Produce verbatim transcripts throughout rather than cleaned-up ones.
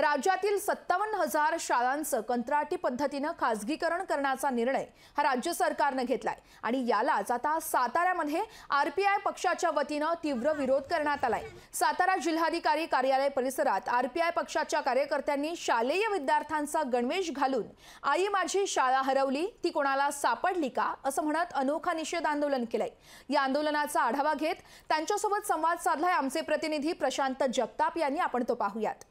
राज्यातील सत्तावन्न हजार शाळांचं कंत्राटी पद्धतीने खासगीकरण करण्याचा निर्णय हा राज्य सरकारने घेतलाय आणि यालाच आता साताऱ्यामध्ये आरपीआय पक्षाच्या वतीने तीव्र विरोध करण्यात आलाय। सातारा जिल्हाधिकारी कार्यालय परिसरात आरपीआय पक्षाच्या कार्यकर्त्यांनी शालेय विद्यार्थ्यांचा गणवेश घालून आई माझी शाळा हरवली ती कोणाला सापडली का असं म्हणत अनोखा निषेध आंदोलन केलंय। या आंदोलनाचा आढावा घेत त्यांच्यासोबत संवाद साधलाय आमचे प्रतिनिधी प्रशांत जगताप यांनी, आपण तो पाहूयात।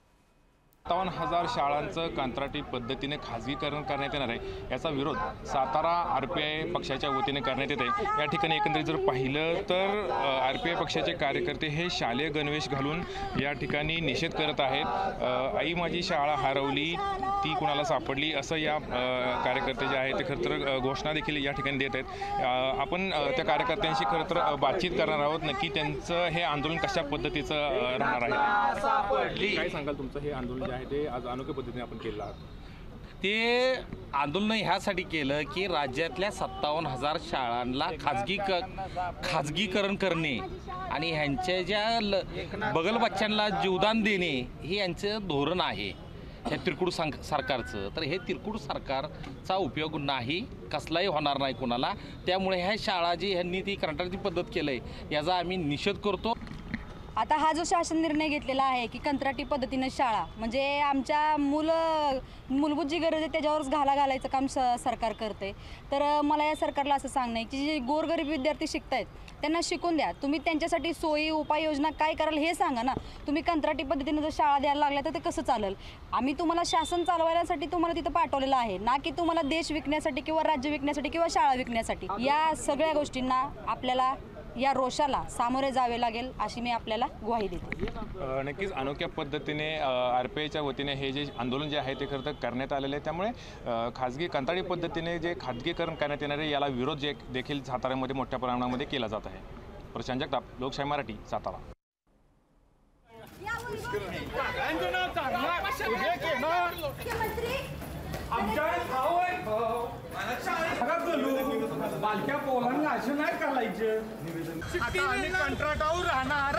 सत्तावन हजार शाळांचं कंत्राटी पद्धतीने खाजगीकरण करण्यात येणार आहे याचा विरोध सातारा आर पी आय पक्षाच्या वतीने करण्यात येत आहे। या ठिकाणी एकंदरीत जर पाहिलं तर आर पी आय पक्षाचे कार्यकर्ते हे शालेय गणवेश घालून या ठिकाणी निषेध करत आहेत। आई माझी शाळा हरवली ती कुणाला सापडली असं या कार्यकर्ते जे आहेत ते खरं तर घोषणा देखील या ठिकाणी देत आहेत। आपण त्या कार्यकर्त्यांशी खरं तर बातचीत करणार आहोत, नक्की त्यांचं हे आंदोलन कशा पद्धतीचं राहणार आहे, काय सांगाल तुमचं हे आंदोलन आज अनोख्या पद्धतीने आपण केलं ते आंदोलन ह्यासाठी केलं की राज्यातल्या सत्तावन्न हजार शाळांना खाजगी क खाजगीकरण करणे आणि ह्यांच्या ज्या बगल बच्च्यांना जीवदान देणे हे यांचं धोरण आहे हे त्रिकूट सरकारचं। तर हे त्रिकूट सरकारचा उपयोग नाही, कसलाही होणार नाही कोणाला। त्यामुळे ह्या शाळा जी ह्यांनी ती कंत्राटी पद्धत केलं आहे याचा आम्ही निषेध करतो। आता हा जो शासन निर्णय घेतलेला आहे की कंत्राटी पद्धतीने शाळा म्हणजे आमच्या मूल मूलभूत जी गरज आहे त्याच्यावरच घाला घालायचं काम स सरकार करते। तर मला या सरकारला असं सांगणं आहे की जे गोरगरीब विद्यार्थी शिकत आहेत त्यांना शिकून द्या, तुम्ही त्यांच्यासाठी सोयी उपाययोजना काय कराल हे सांगा ना। तुम्ही कंत्राटी पद्धतीने जर शाळा द्यायला लागल्या तर ते कसं चालेल? आम्ही तुम्हाला शासन चालवायसाठी तुम्हाला तिथं पाठवलेलं आहे ना की तुम्हाला देश विकण्यासाठी किंवा राज्य विकण्यासाठी किंवा शाळा विकण्यासाठी। या सगळ्या गोष्टींना आपल्याला या रोषाला सामोरे जावे लागेल अशी मी आपल्याला ग्वाही देते। नक्कीच अनोख्या पद्धतीने आर पी आयच्या वतीने हे जे आंदोलन जे आहे ते खरं तर करण्यात आलेले आहे। त्यामुळे खाजगी कंत्राटी पद्धतीने जे खाजगीकरण करण्यात येणार आहे याला विरोध जे देखील साताऱ्यामध्ये मोठ्या प्रमाणामध्ये केला जात आहे। प्रशांत जगताप, लोकशाही मराठी, सातारा। बालक्या पोलांना असे नाही करायचे, आता आम्ही कंत्राटावर राहणार।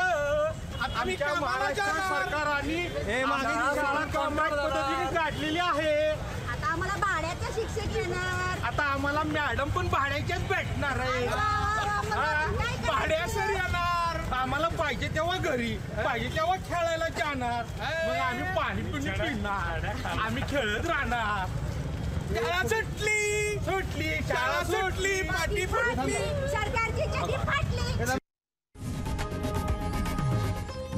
आम्ही महाराष्ट्र सरकारने कंत्राट पद्धतीने काढलेली आहे। आता आम्हाला भाड्याचे शिक्षक घेणार, आता आम्हाला मॅडम पण भाड्याचेच भेटणार आहे। भाड्यासर येणार, आम्हाला पाहिजे तेव्हा घरी पाहिजे तेव्हा खेळायला जाणार, मग आम्ही पाणी पिणी पिणार, आम्ही खेळत राहणार। शाळा सुटली सुटली शाळा सुटली पाटी फुटली सरकारची छाती फाटली।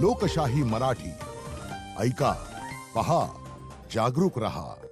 लोकशाही मराठी ऐका, पहा, जागरूक रहा।